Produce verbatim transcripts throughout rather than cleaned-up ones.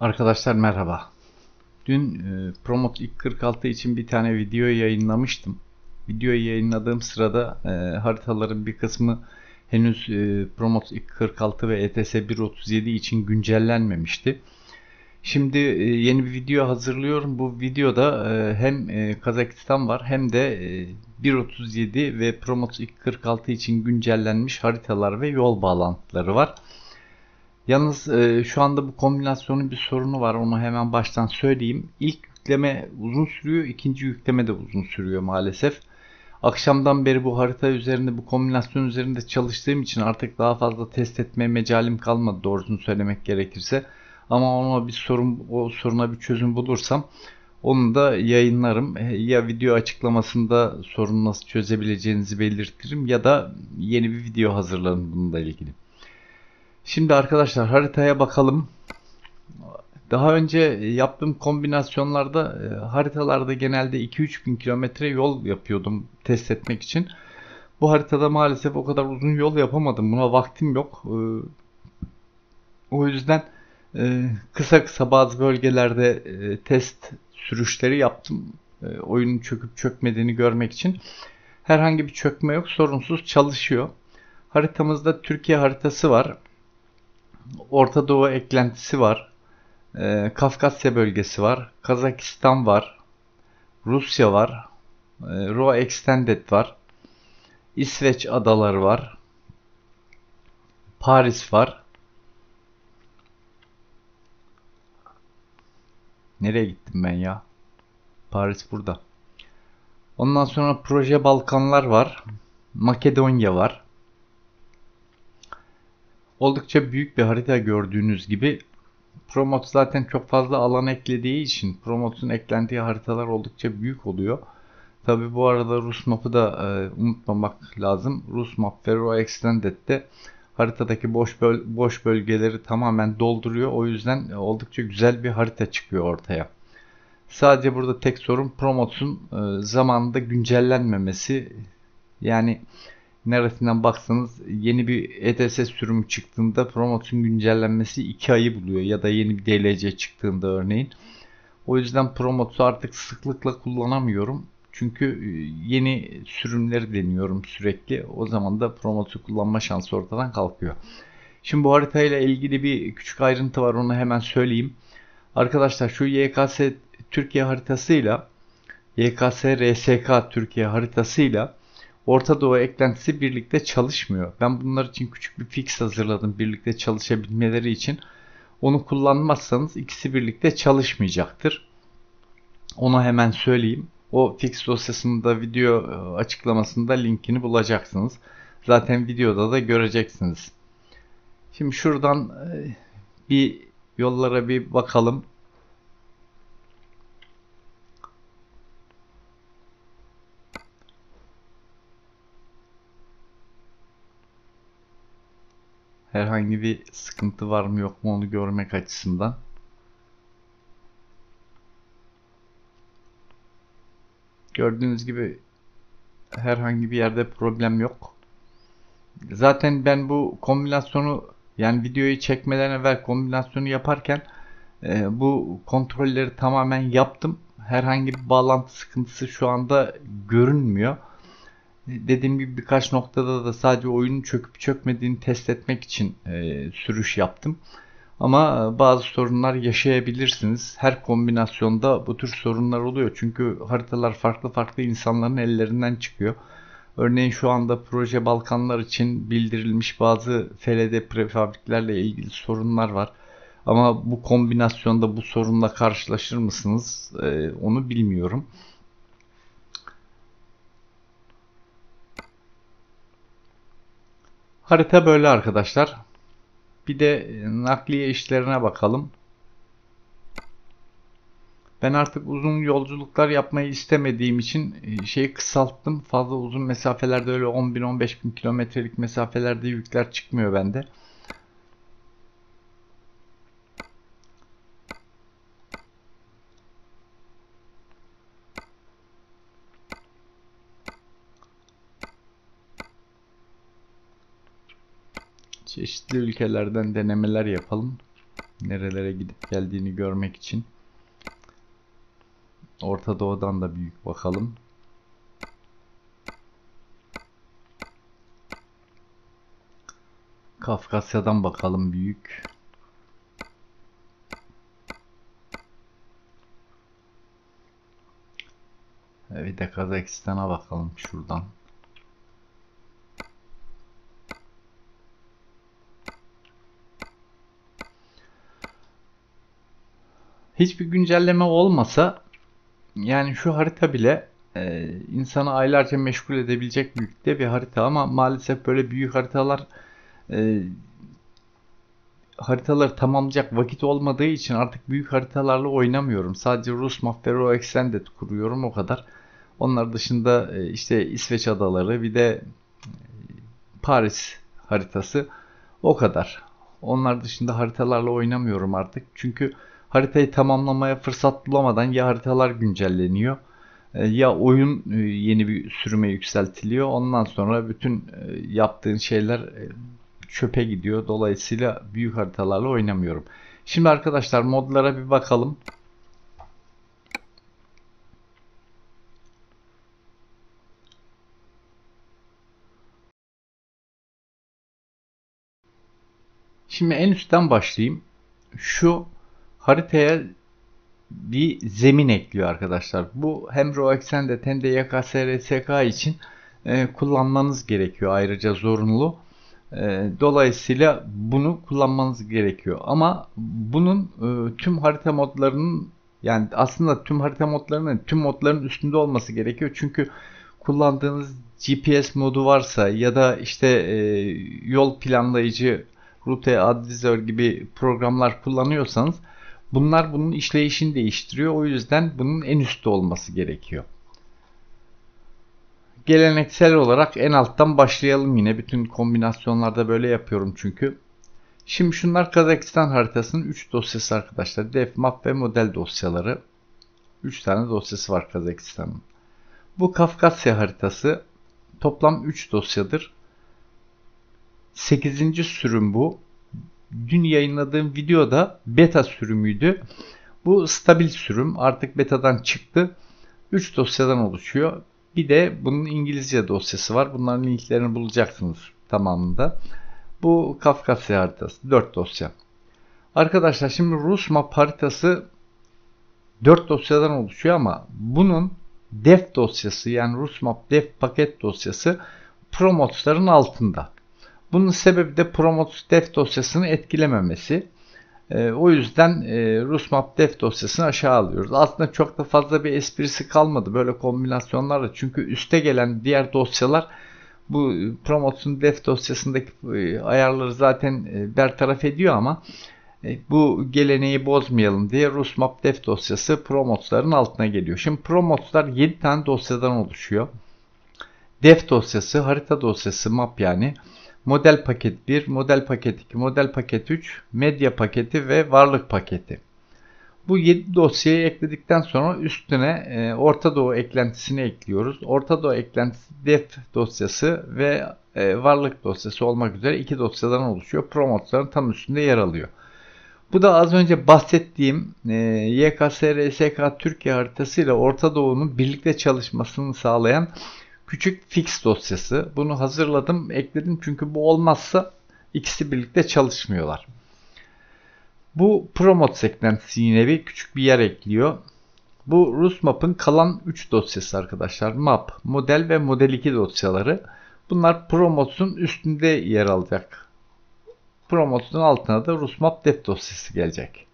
Arkadaşlar merhaba. Dün e, Promods ilk kırk altı için bir tane video yayınlamıştım. Videoyu yayınladığım sırada e, haritaların bir kısmı henüz e, Promods ilk kırk altı ve E T S bir otuz yedi için güncellenmemişti. Şimdi e, yeni bir video hazırlıyorum. Bu videoda e, hem e, Kazakistan var hem de e, bir otuz yedi ve Promods ilk kırk altı için güncellenmiş haritalar ve yol bağlantıları var. Yalnız e, şu anda bu kombinasyonun bir sorunu var. Onu hemen baştan söyleyeyim. İlk yükleme uzun sürüyor. İkinci yükleme de uzun sürüyor maalesef. Akşamdan beri bu harita üzerinde, bu kombinasyon üzerinde çalıştığım için artık daha fazla test etmeye mecalim kalmadı doğrusunu söylemek gerekirse. Ama ona bir sorun, o soruna bir çözüm bulursam onu da yayınlarım. Ya video açıklamasında sorunu nasıl çözebileceğinizi belirtirim ya da yeni bir video hazırlarım bununla ilgili. Şimdi arkadaşlar haritaya bakalım. Daha önce yaptığım kombinasyonlarda haritalarda genelde iki üç bin kilometre yol yapıyordum test etmek için. Bu haritada maalesef o kadar uzun yol yapamadım. Buna vaktim yok. O yüzden kısa kısa bazı bölgelerde test sürüşleri yaptım. Oyunun çöküp çökmediğini görmek için. Herhangi bir çökme yok. Sorunsuz çalışıyor. Haritamızda Türkiye haritası var. Orta Doğu eklentisi var. E, Kafkasya bölgesi var. Kazakistan var. Rusya var. E, RoExtended var. İsveç adaları var. Paris var. Nereye gittim ben ya? Paris burada. Ondan sonra Proje Balkanlar var. Makedonya var. Oldukça büyük bir harita gördüğünüz gibi. Promods zaten çok fazla alan eklediği için Promods'un eklentiye haritalar oldukça büyük oluyor. Tabi bu arada RusMap'ı da e, unutmamak lazım. RusMap ve RoExtended de haritadaki boş, böl boş bölgeleri tamamen dolduruyor. O yüzden e, oldukça güzel bir harita çıkıyor ortaya. Sadece burada tek sorun Promods'un e, zamanında güncellenmemesi. Yani neresinden baksanız yeni bir E T S sürümü çıktığında Promods'un güncellenmesi iki ayı buluyor ya da yeni bir D L C çıktığında örneğin. O yüzden Promods'u artık sıklıkla kullanamıyorum. Çünkü yeni sürümleri deniyorum sürekli. O zaman da Promods'u kullanma şansı ortadan kalkıyor. Şimdi bu haritayla ilgili bir küçük ayrıntı var, onu hemen söyleyeyim. Arkadaşlar şu Y K S Türkiye haritasıyla Y K S R S K Türkiye haritasıyla Orta Doğu eklentisi birlikte çalışmıyor. Ben bunlar için küçük bir fix hazırladım birlikte çalışabilmeleri için. Onu kullanmazsanız ikisi birlikte çalışmayacaktır. Onu hemen söyleyeyim. O fix dosyasında video açıklamasında linkini bulacaksınız. Zaten videoda da göreceksiniz. Şimdi şuradan bir yollara bir bakalım. Herhangi bir sıkıntı var mı yok mu onu görmek açısından. Gördüğünüz gibi herhangi bir yerde problem yok. Zaten ben bu kombinasyonu, yani videoyu çekmeden evvel kombinasyonu yaparken e, bu kontrolleri tamamen yaptım. Herhangi bir bağlantı sıkıntısı şu anda görünmüyor. Dediğim gibi birkaç noktada da sadece oyunun çöküp çökmediğini test etmek için e, sürüş yaptım. Ama bazı sorunlar yaşayabilirsiniz. Her kombinasyonda bu tür sorunlar oluyor. Çünkü haritalar farklı farklı insanların ellerinden çıkıyor. Örneğin şu anda Proje Balkanlar için bildirilmiş bazı F L D prefabriklerle ilgili sorunlar var. Ama bu kombinasyonda bu sorunla karşılaşır mısınız e, onu bilmiyorum. Harita böyle arkadaşlar. Bir de nakliye işlerine bakalım. Ben artık uzun yolculuklar yapmayı istemediğim için şeyi kısalttım. Fazla uzun mesafelerde öyle on bin on beş bin kilometrelik mesafelerde yükler çıkmıyor bende. Çeşitli ülkelerden denemeler yapalım. nerelere gidip geldiğini görmek için. Orta Doğu'dan da büyük bakalım. Kafkasya'dan bakalım büyük. Bir de Kazakistan'a bakalım şuradan. Hiçbir güncelleme olmasa yani şu harita bile e, insanı aylarca meşgul edebilecek büyüklükte bir harita, ama maalesef böyle büyük haritalar e, haritaları tamamlayacak vakit olmadığı için artık büyük haritalarla oynamıyorum. Sadece RusMap ve RoExtended kuruyorum, o kadar. Onlar dışında e, işte İsveç adaları, bir de e, Paris haritası, o kadar. Onlar dışında haritalarla oynamıyorum artık. Çünkü haritayı tamamlamaya fırsat bulamadan ya haritalar güncelleniyor ya oyun yeni bir sürüme yükseltiliyor. Ondan sonra bütün yaptığın şeyler çöpe gidiyor. Dolayısıyla büyük haritalarla oynamıyorum. Şimdi arkadaşlar modlara bir bakalım. Şimdi en üstten başlayayım. Şu haritaya bir zemin ekliyor arkadaşlar. Bu hem RoExtended hem de Y K S R S K için e, kullanmanız gerekiyor. Ayrıca zorunlu. E, dolayısıyla bunu kullanmanız gerekiyor. Ama bunun e, tüm harita modlarının, yani aslında tüm harita modlarının, tüm modların üstünde olması gerekiyor. Çünkü kullandığınız G P S modu varsa ya da işte e, yol planlayıcı, rute advisor gibi programlar kullanıyorsanız bunlar bunun işleyişini değiştiriyor. O yüzden bunun en üstte olması gerekiyor. Geleneksel olarak en alttan başlayalım yine. Bütün kombinasyonlarda böyle yapıyorum çünkü. Şimdi şunlar Kazakistan haritasının üç dosyası arkadaşlar. Def, map ve model dosyaları. üç tane dosyası var Kazakistan'ın. Bu Kafkasya haritası. Toplam üç dosyadır. sekizinci sürüm bu. Dün yayınladığım videoda beta sürümüydü. Bu stabil sürüm. Artık betadan çıktı. üç dosyadan oluşuyor. Bir de bunun İngilizce dosyası var. Bunların linklerini bulacaksınız tamamında. Bu Kafkasya haritası. dört dosya. Arkadaşlar şimdi RusMap haritası dört dosyadan oluşuyor ama bunun def dosyası, yani RusMap def paket dosyası Promods'ların altında. Bunun sebebi de Promods def dosyasını etkilememesi. E, o yüzden e, RusMap def dosyasını aşağı alıyoruz. Aslında çok da fazla bir esprisi kalmadı böyle kombinasyonlarla. Çünkü üste gelen diğer dosyalar bu Promods'un def dosyasındaki e, ayarları zaten e, bertaraf ediyor, ama e, bu geleneği bozmayalım diye RusMap def dosyası Promods'ların altına geliyor. Şimdi Promods'lar yedi tane dosyadan oluşuyor. Def dosyası, harita dosyası, map yani. Model paket bir, model paket iki, model paket üç, medya paketi ve varlık paketi. Bu yedi dosyayı ekledikten sonra üstüne e, Orta Doğu eklentisini ekliyoruz. Orta Doğu eklentisi def dosyası ve e, varlık dosyası olmak üzere iki dosyadan oluşuyor. Promods'ların tam üstünde yer alıyor. Bu da az önce bahsettiğim e, Y K S R S K Türkiye haritası ile Orta Doğu'nun birlikte çalışmasını sağlayan küçük fix dosyası. Bunu hazırladım, ekledim çünkü bu olmazsa ikisi birlikte çalışmıyorlar. Bu Promods eklentisi yine bir küçük bir yer ekliyor. Bu RusMap'ın kalan üç dosyası arkadaşlar. Map, model ve model iki dosyaları. Bunlar Promods'un üstünde yer alacak. Promods'un altına da RusMap def dosyası gelecek.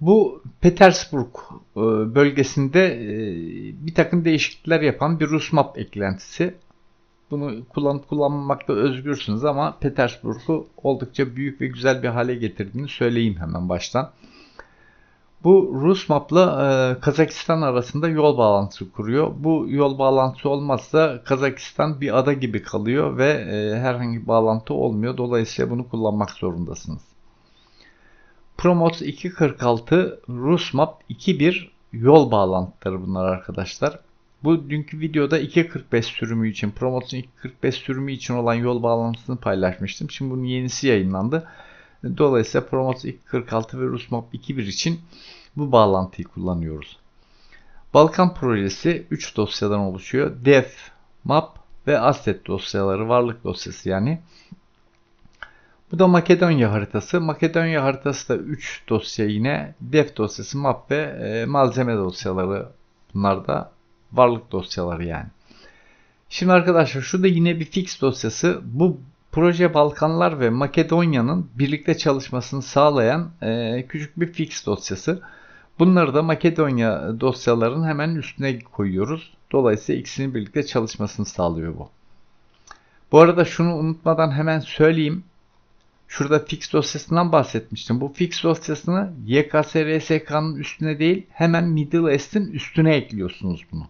Bu Petersburg bölgesinde bir takım değişiklikler yapan bir RusMap eklentisi. Bunu kullanıp kullanmamakta özgürsünüz ama Petersburg'u oldukça büyük ve güzel bir hale getirdiğini söyleyeyim hemen baştan. Bu RusMap'la Kazakistan arasında yol bağlantısı kuruyor. Bu yol bağlantısı olmazsa Kazakistan bir ada gibi kalıyor ve herhangi bir bağlantı olmuyor. Dolayısıyla bunu kullanmak zorundasınız. Promods iki nokta kırk altı, RusMap iki nokta bir yol bağlantıları bunlar arkadaşlar. Bu dünkü videoda iki nokta kırk beş sürümü için, Promods'un iki nokta kırk beş sürümü için olan yol bağlantısını paylaşmıştım. Şimdi bunun yenisi yayınlandı. Dolayısıyla Promods iki nokta kırk altı ve RusMap iki nokta bir için bu bağlantıyı kullanıyoruz. Balkan projesi üç dosyadan oluşuyor. Def, Map ve Asset dosyaları, varlık dosyası yani. Bu da Makedonya haritası. Makedonya haritası da üç dosya yine. Def dosyası, Map ve e, malzeme dosyaları. Bunlar da varlık dosyaları yani. Şimdi arkadaşlar şurada yine bir fix dosyası. Bu Proje Balkanlar ve Makedonya'nın birlikte çalışmasını sağlayan e, küçük bir fix dosyası. Bunları da Makedonya dosyalarının hemen üstüne koyuyoruz. Dolayısıyla ikisinin birlikte çalışmasını sağlıyor bu. Bu arada şunu unutmadan hemen söyleyeyim. Şurada fix dosyasından bahsetmiştim. Bu fix dosyasını Y K S R S K'nın üstüne değil, hemen Middle East'in üstüne ekliyorsunuz bunu.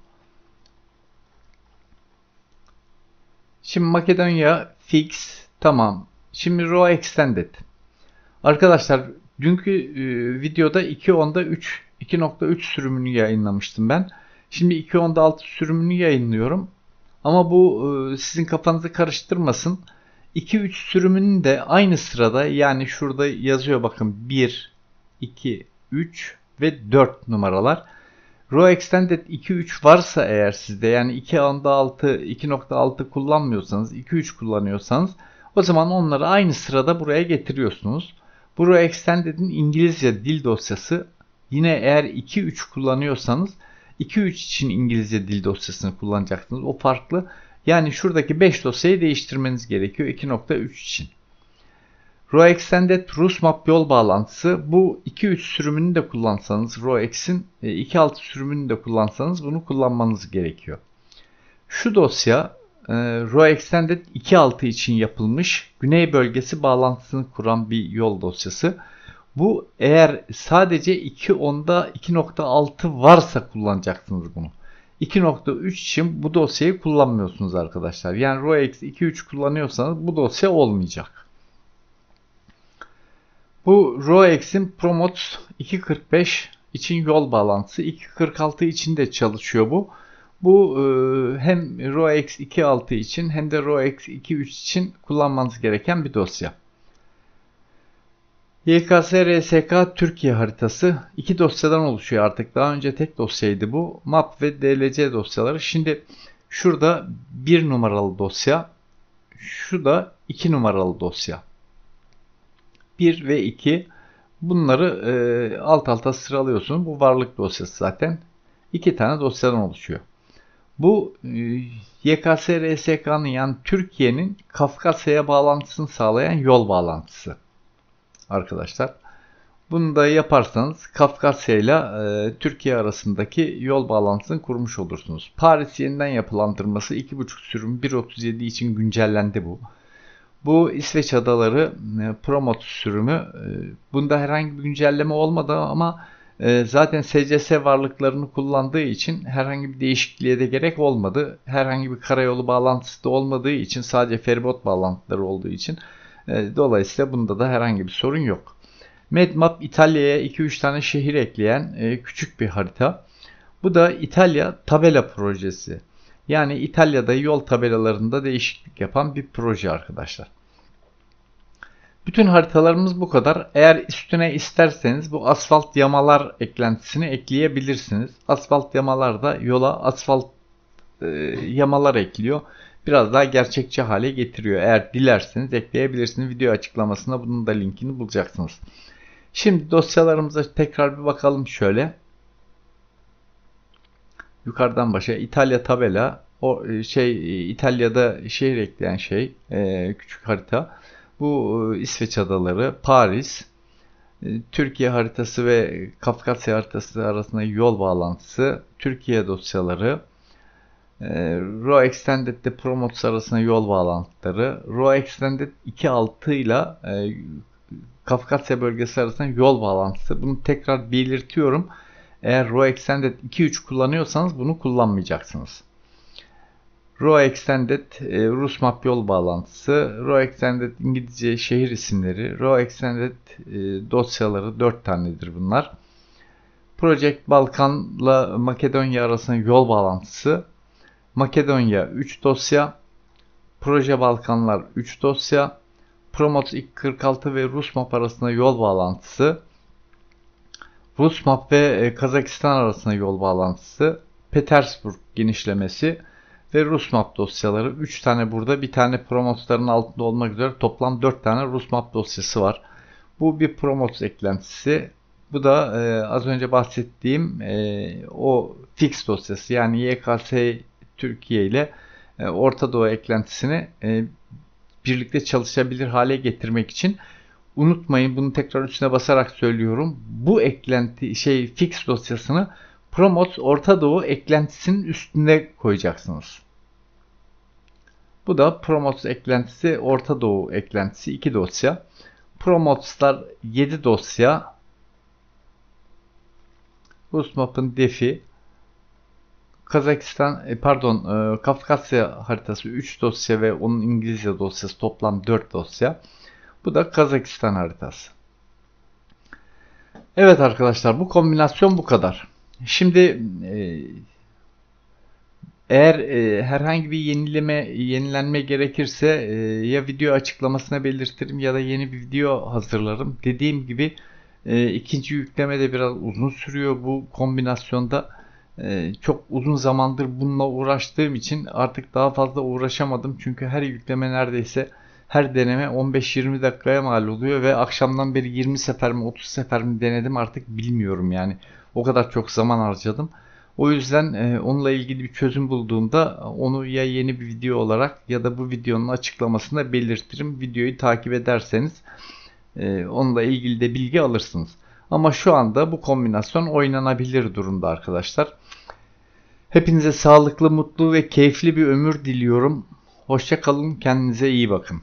Şimdi Makedonya fix, tamam. Şimdi RoExtended. Arkadaşlar dünkü e, videoda iki nokta onda üç sürümünü yayınlamıştım ben. Şimdi iki nokta onda altı sürümünü yayınlıyorum. Ama bu e, sizin kafanızı karıştırmasın. iki üç sürümünün de aynı sırada, yani şurada yazıyor bakın bir, iki, üç ve dört numaralar. RoExtended iki nokta üç varsa eğer sizde, yani iki nokta altı kullanmıyorsanız, iki nokta üç kullanıyorsanız o zaman onları aynı sırada buraya getiriyorsunuz. Bu RoExtended'in İngilizce dil dosyası. Yine eğer iki nokta üç kullanıyorsanız iki nokta üç için İngilizce dil dosyasını kullanacaksınız. O farklı. Yani şuradaki beş dosyayı değiştirmeniz gerekiyor iki nokta üç için. RoExtended RusMap yol bağlantısı. Bu iki nokta üç sürümünü de kullansanız, RoEx'in iki nokta altı sürümünü de kullansanız bunu kullanmanız gerekiyor. Şu dosya RoExtended iki nokta altı için yapılmış Güney bölgesi bağlantısını kuran bir yol dosyası. Bu eğer sadece iki nokta onda iki nokta altı varsa kullanacaksınız bunu. iki nokta üç için bu dosyayı kullanmıyorsunuz arkadaşlar. Yani RoEx iki nokta üç kullanıyorsanız bu dosya olmayacak. Bu RoEx'in Promods iki nokta kırk beş için yol bağlantısı. iki nokta kırk altı için de çalışıyor bu. Bu hem RoEx iki nokta altı için hem de RoEx iki nokta üç için kullanmanız gereken bir dosya. Y K S R S K Türkiye haritası iki dosyadan oluşuyor artık. Daha önce tek dosyaydı bu. Map ve D L C dosyaları. Şimdi şurada bir numaralı dosya. Şu da iki numaralı dosya. bir ve iki. Bunları e, alt alta sıralıyorsunuz. Bu varlık dosyası zaten. iki tane dosyadan oluşuyor. Bu e, Y K S R S K'nın, yani Türkiye'nin Kafkasya'ya bağlantısını sağlayan yol bağlantısı. Arkadaşlar bunu da yaparsanız Kafkasya ile Türkiye arasındaki yol bağlantısını kurmuş olursunuz. Paris yeniden yapılandırması iki buçuk sürüm bir nokta otuz yedi için güncellendi bu. Bu İsveç adaları e, Promods sürümü. E, bunda herhangi bir güncelleme olmadı ama e, zaten S C S varlıklarını kullandığı için herhangi bir değişikliğe de gerek olmadı. Herhangi bir karayolu bağlantısı da olmadığı için, sadece feribot bağlantıları olduğu için dolayısıyla bunda da herhangi bir sorun yok. Medmap İtalya'ya iki üç tane şehir ekleyen küçük bir harita. Bu da İtalya tabela projesi. Yani İtalya'da yol tabelalarında değişiklik yapan bir proje arkadaşlar. Bütün haritalarımız bu kadar. Eğer üstüne isterseniz bu asfalt yamalar eklentisini ekleyebilirsiniz. Asfalt yamalar da yola asfalt e, yamalar ekliyor. Biraz daha gerçekçi hale getiriyor. Eğer dilerseniz ekleyebilirsiniz. Video açıklamasında bunun da linkini bulacaksınız. Şimdi dosyalarımıza tekrar bir bakalım şöyle. Yukarıdan başa İtalya tabela, o şey İtalya'da şehir ekleyen şey, küçük harita. Bu İsveç adaları, Paris, Türkiye haritası ve Kafkasya haritası arasında yol bağlantısı, Türkiye dosyaları. RoExtended ile Promods arasında yol bağlantıları, RoExtended iki nokta altı ile Kafkasya bölgesi arasında yol bağlantısı. Bunu tekrar belirtiyorum. Eğer RoExtended iki nokta üç kullanıyorsanız bunu kullanmayacaksınız. RoExtended e, RusMap yol bağlantısı, RoExtended İngilizce şehir isimleri, RoExtended e, dosyaları dört tanedir bunlar. Proje Balkanla Makedonya arasında yol bağlantısı. Makedonya üç dosya, Proje Balkanlar üç dosya, Promods iki kırk altı ve RusMap arasında yol bağlantısı, RusMap ve Kazakistan arasında yol bağlantısı, Petersburg genişlemesi ve RusMap dosyaları. üç tane burada, bir tane Promods'ların altında olmak üzere toplam dört tane RusMap dosyası var. Bu bir Promods eklentisi. Bu da e, az önce bahsettiğim e, o fix dosyası, yani Y K S Türkiye ile e, Orta Doğu eklentisini e, birlikte çalışabilir hale getirmek için. Unutmayın, bunu tekrar üstüne basarak söylüyorum. Bu eklenti şey fix dosyasını Promods Orta Doğu eklentisinin üstüne koyacaksınız. Bu da Promods eklentisi, Orta Doğu eklentisi iki dosya. Promods'lar yedi dosya. RusMap'ın defi, Kazakistan, pardon Kafkasya haritası üç dosya ve onun İngilizce dosyası, toplam dört dosya. Bu da Kazakistan haritası. Evet arkadaşlar, bu kombinasyon bu kadar. Şimdi eğer e, herhangi bir yenileme, yenilenme gerekirse e, ya video açıklamasına belirtirim ya da yeni bir video hazırlarım. Dediğim gibi e, ikinci yükleme de biraz uzun sürüyor bu kombinasyonda. E, çok uzun zamandır bununla uğraştığım için artık daha fazla uğraşamadım. Çünkü her yükleme neredeyse, her deneme on beş yirmi dakikaya mal oluyor ve akşamdan beri yirmi sefer mi otuz sefer mi denedim artık bilmiyorum yani. O kadar çok zaman harcadım. O yüzden e, onunla ilgili bir çözüm bulduğumda onu ya yeni bir video olarak ya da bu videonun açıklamasında belirtirim. Videoyu takip ederseniz e, onunla ilgili de bilgi alırsınız. Ama şu anda bu kombinasyon oynanabilir durumda arkadaşlar. Hepinize sağlıklı, mutlu ve keyifli bir ömür diliyorum. Hoşça kalın, kendinize iyi bakın.